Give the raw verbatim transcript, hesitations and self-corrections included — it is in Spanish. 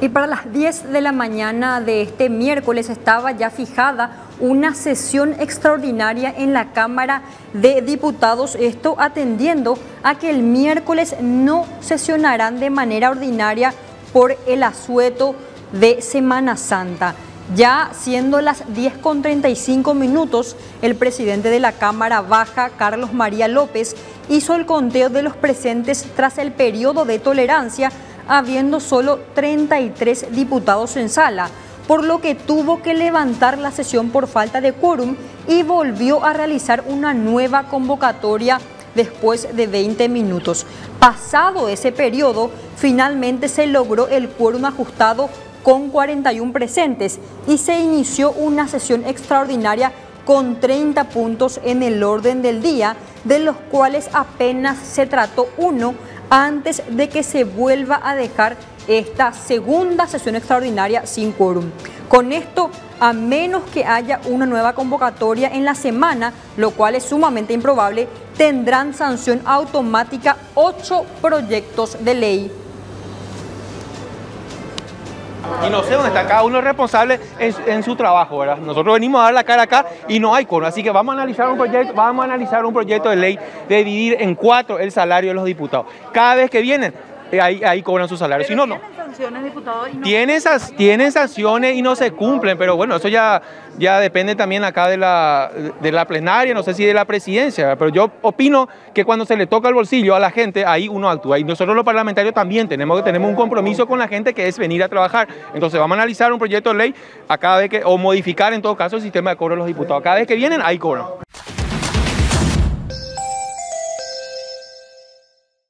Y para las diez de la mañana de este miércoles estaba ya fijada una sesión extraordinaria en la Cámara de Diputados, esto atendiendo a que el miércoles no sesionarán de manera ordinaria por el asueto de Semana Santa. Ya siendo las diez con treinta y cinco minutos, el presidente de la Cámara Baja, Carlos María López, hizo el conteo de los presentes tras el periodo de tolerancia, habiendo solo treinta y tres diputados en sala, por lo que tuvo que levantar la sesión por falta de quórum y volvió a realizar una nueva convocatoria después de veinte minutos. Pasado ese periodo, finalmente se logró el quórum ajustado con cuarenta y uno presentes y se inició una sesión extraordinaria con treinta puntos en el orden del día, de los cuales apenas se trató uno, antes de que se vuelva a dejar esta segunda sesión extraordinaria sin quórum. Con esto, a menos que haya una nueva convocatoria en la semana, lo cual es sumamente improbable, tendrán sanción automática ocho proyectos de ley. Y no sé dónde está cada uno responsable en, en su trabajo, ¿verdad? Nosotros venimos a dar la cara acá y no hay quórum, así que vamos a analizar un proyecto, vamos a analizar un proyecto de ley de dividir en cuatro el salario de los diputados. Cada vez que vienen, ahí, ahí cobran su salario. Si no, no. Tienen esas, tienen sanciones y no se cumplen, pero bueno, eso ya, ya depende también acá de la, de la plenaria, no sé si de la presidencia, pero yo opino que cuando se le toca el bolsillo a la gente, ahí uno actúa, y nosotros los parlamentarios también tenemos, tenemos un compromiso con la gente, que es venir a trabajar. Entonces vamos a analizar un proyecto de ley a cada vez que, o modificar en todo caso el sistema de cobro de los diputados, cada vez que vienen ahí cobran.